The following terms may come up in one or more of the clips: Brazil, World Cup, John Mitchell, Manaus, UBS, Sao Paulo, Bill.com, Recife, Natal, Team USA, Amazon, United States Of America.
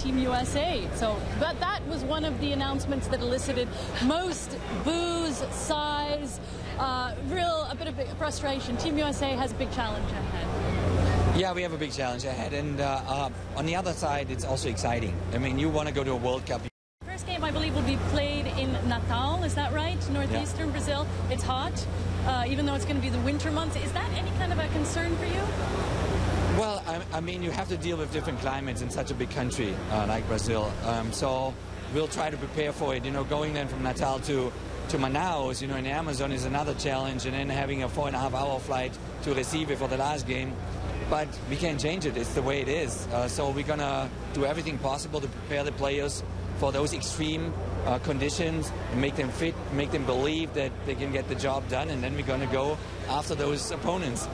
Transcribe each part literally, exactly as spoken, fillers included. Team U S A. So, but that was one of the announcements that elicited most boos, sighs, uh, real a bit of frustration. Team U S A has a big challenge ahead. Yeah, we have a big challenge ahead, and uh, uh, on the other side, it's also exciting. I mean, you want to go to a World Cup. First game, I believe, will be played in Natal. Is that right? Northeastern yeah. Brazil. It's hot, uh, even though it's going to be the winter months. Is that any kind of a concern for you? Well, I, I mean, you have to deal with different climates in such a big country uh, like Brazil. Um, so we'll try to prepare for it. You know, going then from Natal to, to Manaus, you know, in the Amazon is another challenge. And then having a four and a half hour flight to Recife for the last game. But we can't change it. It's the way it is. Uh, so we're going to do everything possible to prepare the players for those extreme uh, conditions and make them fit, make them believe that they can get the job done. And then we're going to go after those opponents.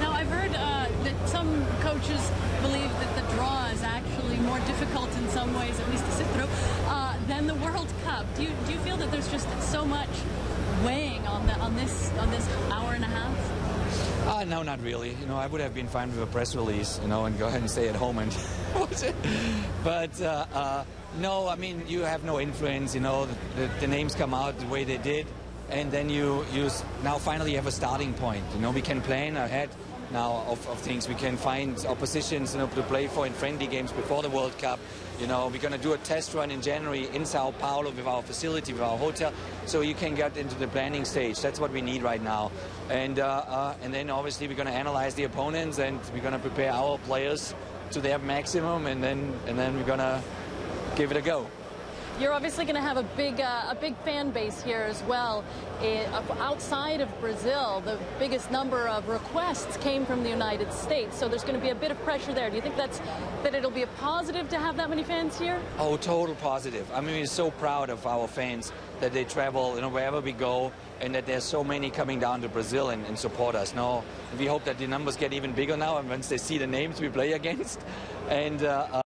Now, I've heard uh, that some coaches believe that the draw is actually more difficult in some ways, at least to sit through, uh, than the World Cup. Do you, do you feel that there's just so much weighing on, the, on, this, on this hour and a half? Uh, no, not really. You know, I would have been fine with a press release, you know, and go ahead and stay at home and watch it. But, uh, uh, no, I mean, you have no influence, you know, the, the, the names come out the way they did. And then you, you now finally have a starting point. You know, we can plan ahead now of, of things. We can find oppositions, you know, to play for in friendly games before the World Cup. You know, we're going to do a test run in January in Sao Paulo with our facility, with our hotel. So you can get into the planning stage. That's what we need right now. And, uh, uh, and then obviously we're going to analyze the opponents and we're going to prepare our players to their maximum. And then, and then we're going to give it a go. You're obviously going to have a big, uh, a big fan base here as well. It, uh, outside of Brazil, the biggest number of requests came from the United States, so there's going to be a bit of pressure there. Do you think that's that it'll be a positive to have that many fans here? Oh, total positive. I mean, we're so proud of our fans that they travel, you know, wherever we go, and that there's so many coming down to Brazil and, and support us. No, we hope that the numbers get even bigger now, and once they see the names we play against, and. Uh,